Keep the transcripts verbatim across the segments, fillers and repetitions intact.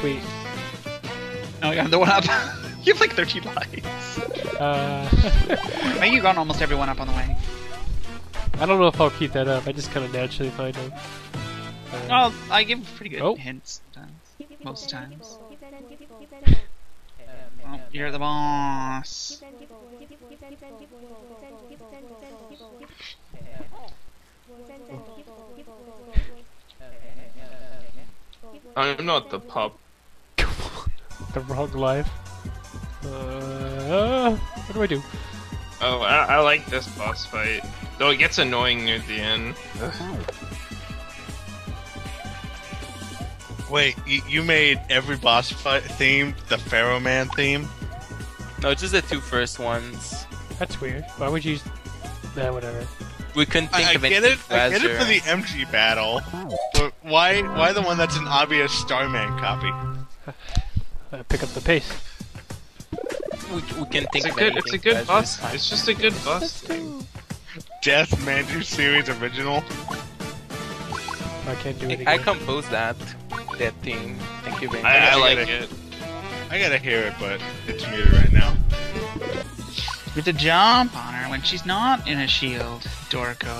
Sweet. No, you have the one up. You have like thirteen lives. Uh... I think you got almost every one up on the way. I don't know if I'll keep that up. I just kind of naturally find them. Um... Well, I give pretty good oh. hints sometimes. Most times. Oh, you're the boss. I'm not the pub. The wrong life. Uh, what do I do? Oh, I, I like this boss fight. Though it gets annoying near the end. Oh. Wait, you, you made every boss fight theme the Pharaoh Man theme? No, it's just the two first ones. That's weird. Why would you use... Nah, whatever. We couldn't think I, of I anything it, I get it for the M G battle. But why, why the one that's an obvious Starman copy? Pick up the pace. We, we can think it's a of good, It's a good bus. It's just a good bus thing. Death Mandew series original. I can't do it again. I composed that. That theme. Thank you very much. I, I like I gotta, it. I gotta hear it, but it's muted right now. With a jump on her when she's not in a shield, Dorko.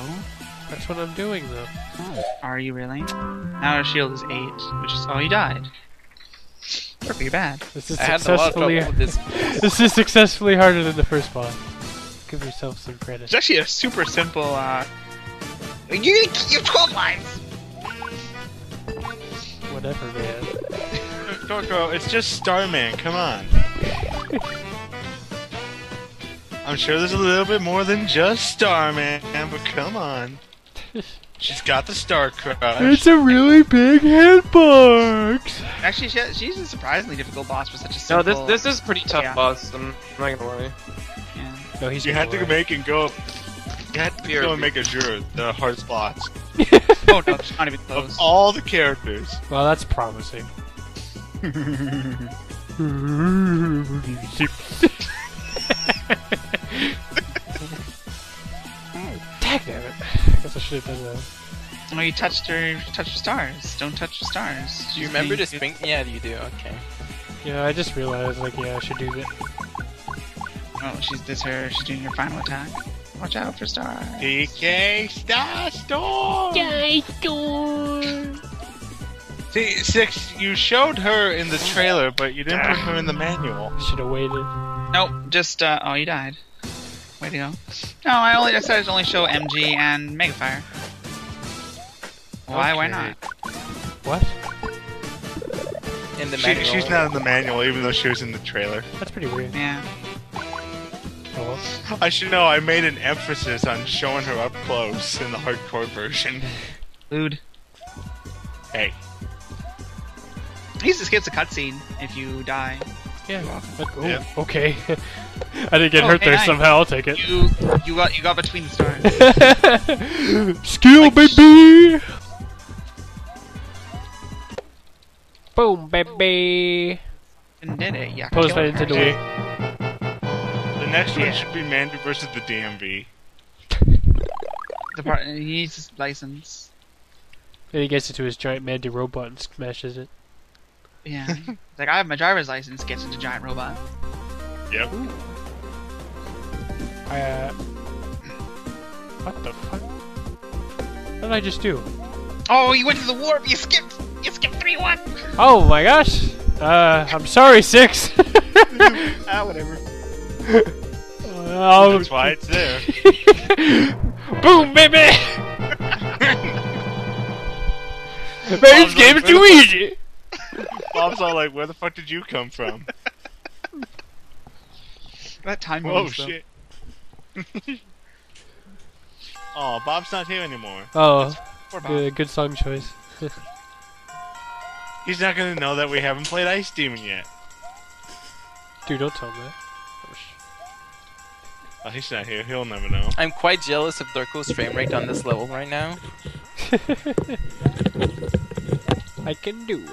That's what I'm doing, though. Oh, are you really? Now her shield is eight, which is all you died. Pretty bad. This is, successfully, this. This is successfully harder than the first boss. Give yourself some credit. It's actually a super simple, uh... You, you have twelve lines! Whatever, man. Dorko, it's just Starman, come on. I'm sure there's a little bit more than just Starman, but come on. She's got the star crush. It's a really big hitbox. Actually, she, she's a surprisingly difficult boss for such a simple... No, this this is pretty tough yeah. boss. I'm not gonna worry. Yeah. No, he's. You had to make and go. You had to go and make Azure the hardest boss. Oh no, she's not even close. Of all the characters. Well, that's promising. I should have done that. No, you touched her. Touched the stars. Don't touch the stars. Do you, you remember to spring? Yeah, you do. Okay. Yeah, I just realized. Like, yeah, I should do that. Oh, she's this. Her. She's doing her final attack. Watch out for stars. D K Star storm. Star storm. See, six. You showed her in the trailer, but you didn't put her in the manual. Should have waited. Nope. Just. Uh, oh, you died. Way to go. No, I only decided to only show M G and Mega Fire. Why? Okay. Why not? What? In the manual. She, she's not in the manual, even though she was in the trailer. That's pretty weird. Yeah. Cool. I should know. I made an emphasis on showing her up close in the hardcore version. Dude. Hey. At least it skips a cutscene if you die. Yeah. But, oh, yeah. Okay. I didn't get oh, hurt hey, there I, somehow. I'll take it. You, you got, you got between the stars. Skill, like, baby. Boom, baby. And did it? Yeah. Post by Nintendo. The next yeah. one should be Mandew versus the D M V. The part he needs his license. Then he gets into his giant Mandew robot and smashes it. Yeah. Like, I have my driver's license, gets into giant robot. Yep. Ooh. Uh, what the fuck? What did I just do? Oh, you went to the warp! You skipped! You skipped three one! Oh my gosh! Uh, I'm sorry, six! Ah, whatever. Uh, That's why it's there. Boom, baby! This game is too easy! Bob's all like, where the fuck did you come from? That time. Oh shit. Oh, Bob's not here anymore. Oh, good, good song choice. He's not gonna know that we haven't played Ice Demon yet. Dude, don't tell him that. Oh, he's not here. He'll never know. I'm quite jealous of Dorko's frame rate on this level right now. I can do it.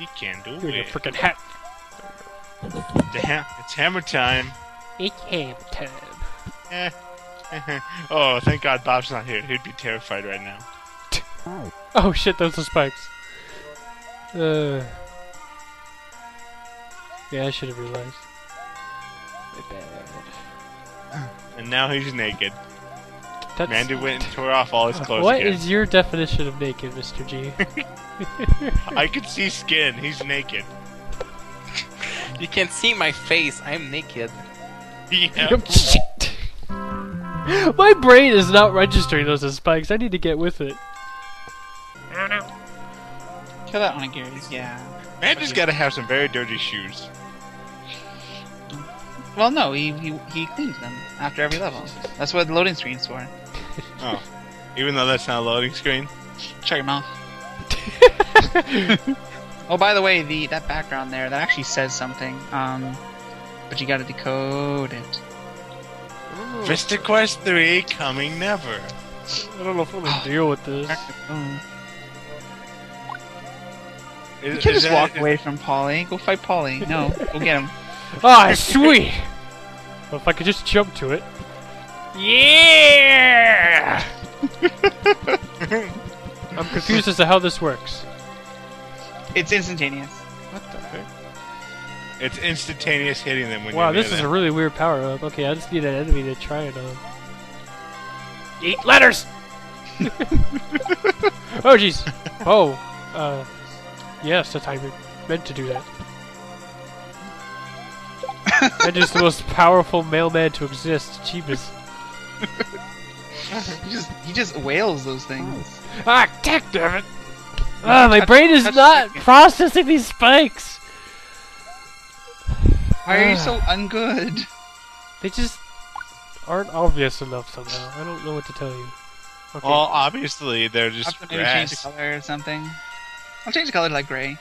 He can do Dude, it. Freaking hat. Damn, it's hammer time. It's hammer time. Eh. Oh, thank God Bob's not here. He'd be terrified right now. Oh, oh shit, those are spikes. Uh, yeah, I should have realized. Bad. And now he's naked. That's... Mandew went and tore off all his clothes. What again. is your definition of naked, Mister G? I can see skin. He's naked. You can see my face. I'm naked. Yeah. My brain is not registering those as spikes. I need to get with it. Kill that one, Gary. Yeah. Mandew's got to have some very dirty shoes. Well, no, he, he he cleans them after every level. That's what the loading screen's for. Oh, even though that's not a loading screen. Shut your mouth. Oh, by the way, the that background there that actually says something. Um, but you gotta decode it. Ooh. Vista Quest Three coming never. I don't know if I'm gonna deal with this. Is, you can just that, walk is... away from Polly. Go fight Polly. No, go get him. Ah, oh, sweet! Well, if I could just jump to it. Yeah! I'm confused as to how this works. It's instantaneous. What the heck? It's instantaneous hitting them when wow, you're Wow, this is them. a really weird power-up. Okay, I just need an enemy to try it on. Eight letters! Oh, jeez. Oh, uh... yes, that's how you meant to do that. That is the most powerful mailman to exist. Jeebus. He just he just wails those things. Ah, tech, damn it! Ah, my touch, brain is not second. processing these spikes. Why ah. are you so ungood? They just aren't obvious enough somehow. I don't know what to tell you. Okay. Well, obviously they're just grass. Maybe change the color or something. I'll change the color to like gray.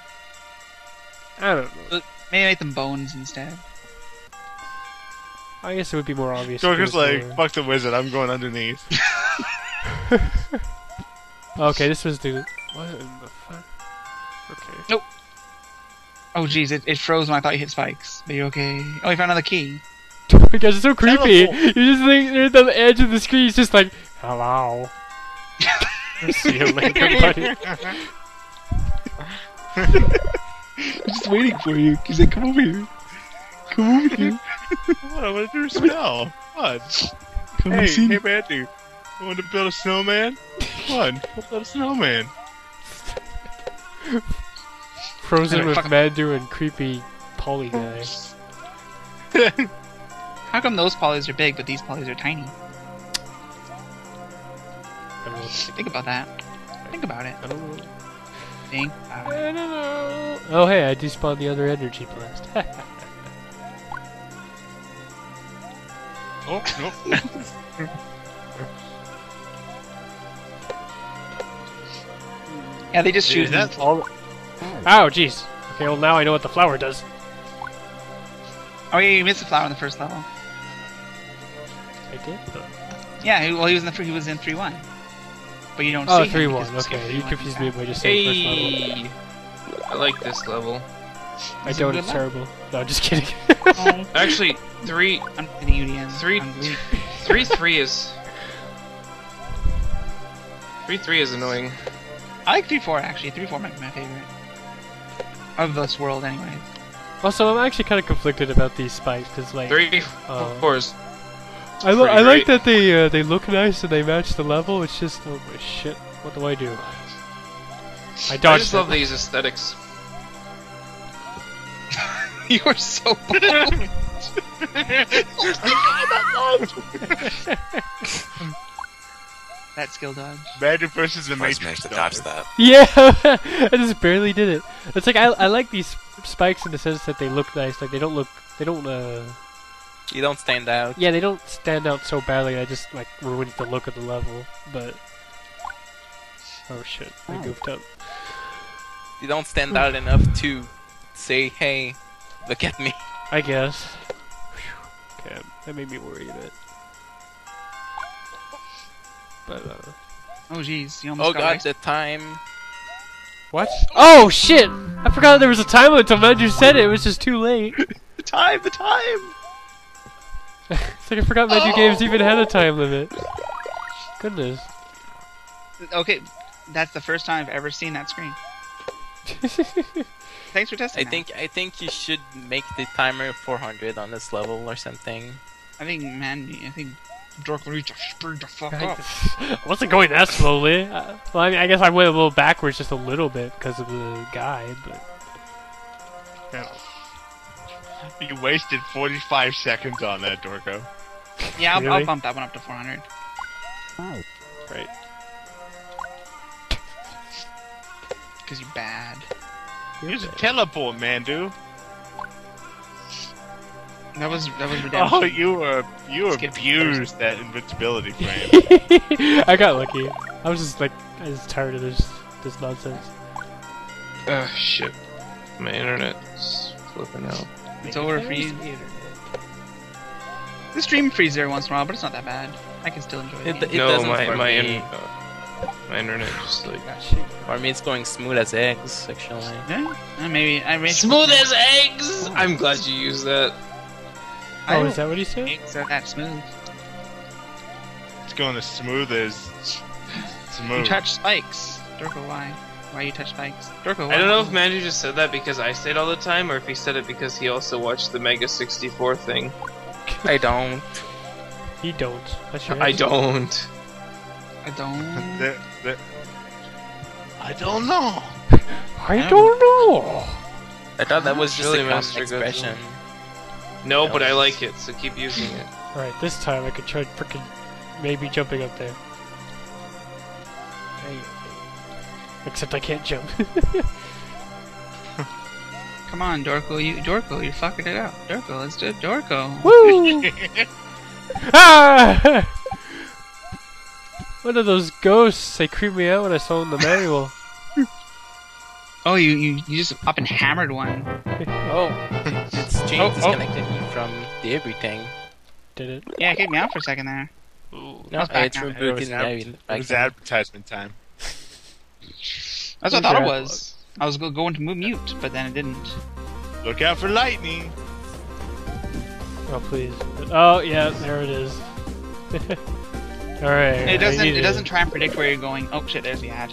I don't know. Maybe make them bones instead. I guess it would be more obvious. Dorko's like, fuck the wizard, I'm going underneath. Okay, this was the... What in the fuck? Okay. Nope. Oh jeez, it, it froze when I thought you hit spikes. But you're okay. Oh, you found another key. Oh my gosh, it's so creepy. Terrible. You're just like, you're at the edge of the screen, it's just like, hello. See you later, buddy. I'm just waiting for you. He's like, come over here. Come over here. What? I want to do a smell. What? Come hey, see hey, Mandew. You want to build a snowman? What? We'll build a snowman. Frozen with Mandew and creepy Polly guys. How come those Pollys are big, but these Pollys are tiny? I don't know. Think about that. Think about it. I don't know. Think about it. I don't know. Oh, hey, I despawned the other energy blast. Oh, no. Yeah, they just shoot that. All... Oh, jeez. Okay, well, now I know what the flower does. Oh, yeah, you missed the flower in the first level. I did? Yeah, well, he was in, the, he was in three one. But you don't oh, see three him. Oh, three one. Okay, you confused me by just saying hey. first level. I like this level. I Is don't, it it's luck? terrible. No, I'm just kidding. Oh. Actually, three... I'm kidding, three, three, three, three is... Three, three is annoying. I like three, four, actually. Three, four might be my favorite. Of this world, anyway. Also, I'm actually kind of conflicted about these spikes, because, like... Three, uh, four is... I, lo I like that they, uh, they look nice and they match the level. It's just... Oh, my shit. What do I do? I dodged I just them. love these aesthetics. You are so bold. That skill dodge. Mandew versus the Matrix. To dodge that. Yeah, I just barely did it. It's like I I like these spikes in the sense that they look nice. Like they don't look they don't. Uh... You don't stand out. Yeah, they don't stand out so badly. I just like ruins the look of the level. But oh shit, I goofed up. You don't stand out enough to say, hey. Look at me. I guess. Whew. Okay, that made me worry a bit. But, uh... Oh, jeez. Oh, God, the time. What? Oh, shit! I forgot there was a time limit until Mandew said it. It was just too late. The time! The time! It's like I forgot Mandew oh. games even had a time limit. Goodness. Okay, that's the first time I've ever seen that screen. Thanks for testing. I think now. I think you should make the timer four hundred on this level or something. I think man, I think Dorko needs to speed the fuck up. I wasn't going that slowly. Uh, well, I mean, I guess I went a little backwards just a little bit because of the guy, but. Yeah. You wasted forty-five seconds on that, Dorko. Yeah, I'll, really? I'll bump that one up to four hundred. Oh, great. Because you're bad. Use a teleport, Mandew. That was that was redemption. Oh, you were you Let's abused that invincibility frame. I got lucky. I was just like I was tired of this this nonsense. Oh shit! My internet's flipping out. It's over for you. The stream freezes every once in a while, but it's not that bad. I can still enjoy it. It, it no, my my, in, uh, my internet just like. For me, it's going smooth as eggs, actually. Yeah, uh, maybe I smooth as eggs. Ooh. I'm glad you used that. Oh, is that what he said? Eggs are that smooth. It's going as smooth as smooth. You touch spikes, Dorko. Why? Why you touch spikes, Dorko? Why? I don't know if Mandew just said that because I say it all the time, or if he said it because he also watched the Mega sixty-four thing. I don't. He don't. That's your I don't. I don't. That, that. I don't know. I don't know. I thought that was just a master expression. No, but I like it, so keep using it. Alright, this time I could try frickin' maybe jumping up there. Except I can't jump. Come on, Dorko, you Dorko, you fucking it up. Dorko, let's do it, Dorko. Woo! Ah! What are those ghosts? They creep me out when I saw them in the manual. Oh, you, you you just up and hammered one. Oh, it's James oh, disconnected oh. you from the everything. Did it? Yeah, it kicked me out for a second there. Ooh, no, it's rebooting now. It was advertisement time. That's what I thought it was. I was going to move mute, but then it didn't. Look out for lightning. Oh please! Oh yeah, there it is. All right. It doesn't. It doesn't try and predict where you're going. Oh shit! There's the ad.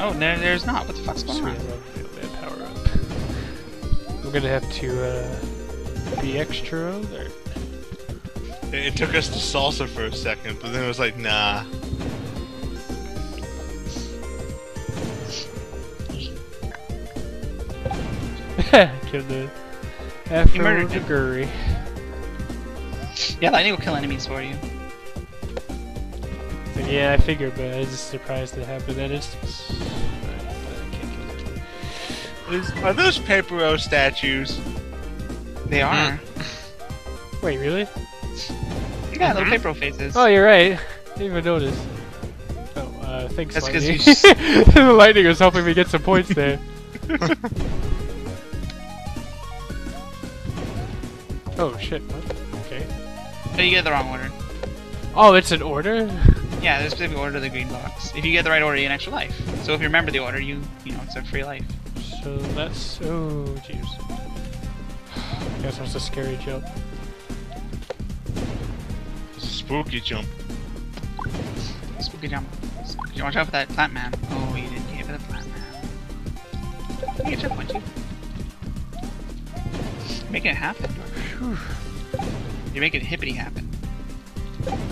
Oh, there, there's not. What the fuck's going on? Power up. We're gonna have to uh, be extra. There. It, it took us to salsa for a second, but then it was like, nah. Kill the. After you murdered Gurry. Yeah, lightning will kill enemies for you. Yeah, I figured, but I was just surprised it happened at instance. Are those Paparo statues? They are. Wait, really? Yeah, little Paparo faces. Oh, you're right. I didn't even notice. Oh, uh, thanks, That's lightning. Just... The lightning was helping me get some points there. Oh, shit. What? Okay. No, you get the wrong order. Oh, it's an order? Yeah, there's a specific order of the green blocks. If you get the right order, you get an extra life. So if you remember the order, you, you know, it's a free life. So that's... Oh, jeez. I guess that's a scary jump. It's a spooky jump. Spooky jump. Spooky jump. Watch out for that plant man. Oh, you didn't care for the plant man. You get jump, won't you? Making it happen, Dorko. You're making hippity happen.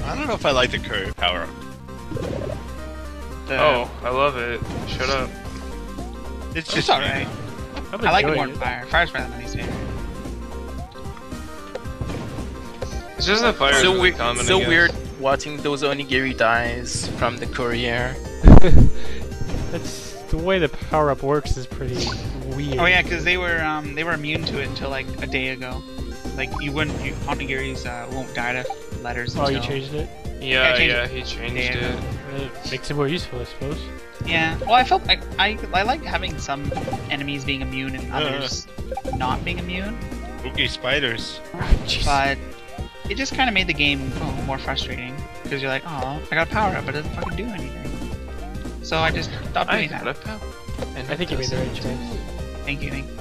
I don't know if I like the curve power up. The... Oh, I love it. Shut up. It's just it's alright. I like it more than fire. Fire's probably my least favorite. It's just the fire. So, really weird, so weird watching those onigiri dies from the courier. That's the way the power up works is pretty weird. Oh yeah, because they were um they were immune to it until like a day ago. Like you wouldn't, you, onigiri's uh, won't die to. Letters. Oh, you changed it? Yeah, yeah, yeah he changed it. it. It makes it more useful, I suppose. Yeah. Well, I felt like I I like having some enemies being immune and others uh. not being immune. Okay, spiders. But it just kind of made the game oh, more frustrating because you're like, oh, I got a power up, but it doesn't fucking do anything. So I just stopped doing I that. I think you made the right choice. Thank you. Thank you.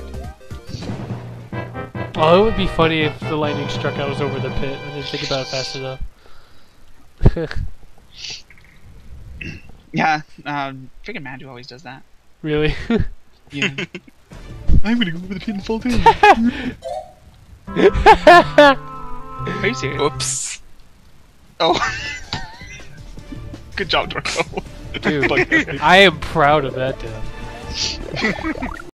Oh, it would be funny if the lightning struck I was over the pit. I didn't think about it fast enough. Yeah, um, freaking Mandew always does that. Really? Yeah. I'm gonna go over the pinfall too. Are you serious? Oops. Oh. Good job, Dorko. Dude, I am proud of that death.